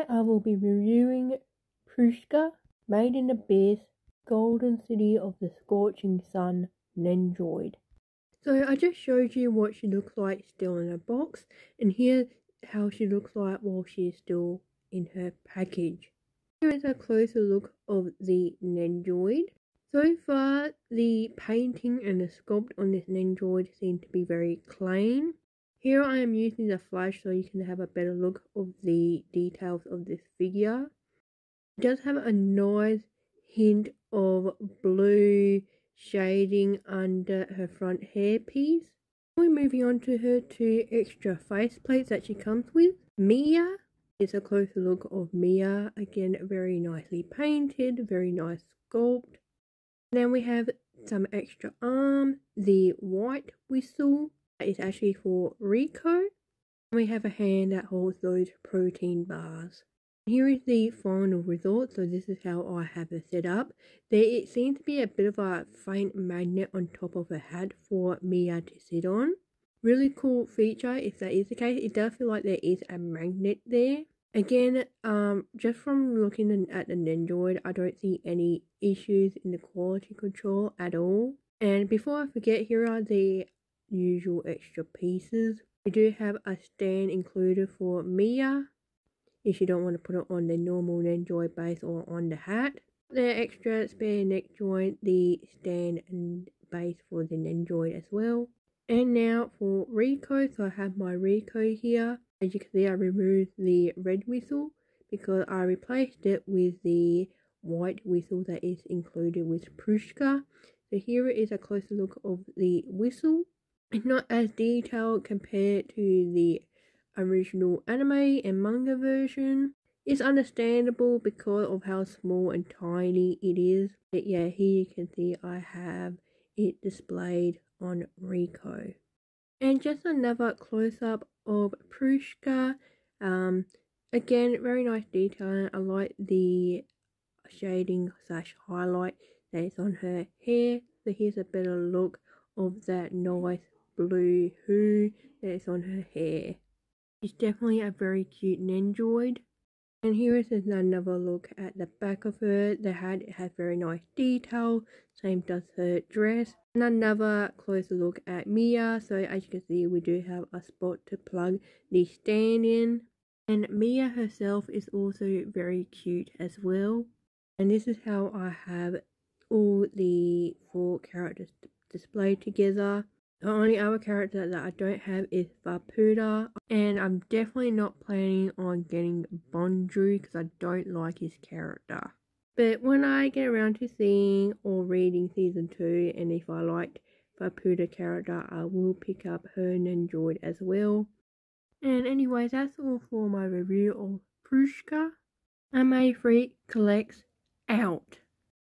Today I will be reviewing Prushka, made in Abyss, Golden City of the Scorching Sun, Nendoroid. So I just showed you what she looks like still in her box, and here's how she looks like while she is still in her package. Here is a closer look of the Nendoroid. So far, the painting and the sculpt on this Nendoroid seem to be very plain. Here I am using the flash so you can have a better look of the details of this figure. It does have a nice hint of blue shading under her front hairpiece. We're moving on to her two extra faceplates that she comes with. Mia is a closer look of Mia, again very nicely painted, very nice sculpt. Then we have some extra arms, the white whistle that is actually for Riko, and we have a hand that holds those protein bars. Here is the final result, so this is how I have her set up. There seems to be a bit of a faint magnet on top of her head for Mia to sit on. Really cool feature if that is the case. It does feel like there is a magnet there. Again, just from looking at the Nendoroid, I don't see any issues in the quality control at all. And before I forget, here are the usual extra pieces. We do have a stand included for Mia, if you don't want to put it on the normal Nendoroid base or on the hat. The extra spare neck joint, the stand and base for the Nendoroid as well. And now for Riko, so I have my Riko here. As you can see, I removed the red whistle because I replaced it with the white whistle that is included with Prushka. So here is a closer look of the whistle. It's not as detailed compared to the original anime and manga version. It's understandable because of how small and tiny it is. But yeah, here you can see I have it displayed on Riko. And just another close-up of Prushka. Again, very nice detail. I like the shading / highlight that is on her hair. So here's a better look of that nice blue hue that is on her hair. She's definitely a very cute Nendoroid. And here is another look at the back of her. The hat has very nice detail, same does her dress. And another closer look at Mia. So as you can see, we do have a spot to plug the stand in. And Mia herself is also very cute as well. And this is how I have all the four characters displayed together. The only other character that I don't have is Faputa, and I'm definitely not planning on getting Bonju because I don't like his character. But when I get around to seeing or reading season 2, and if I liked Faputa character, I will pick up her Nendoroid as well. And anyways, that's all for my review of Prushka. Anime Freak Collects out.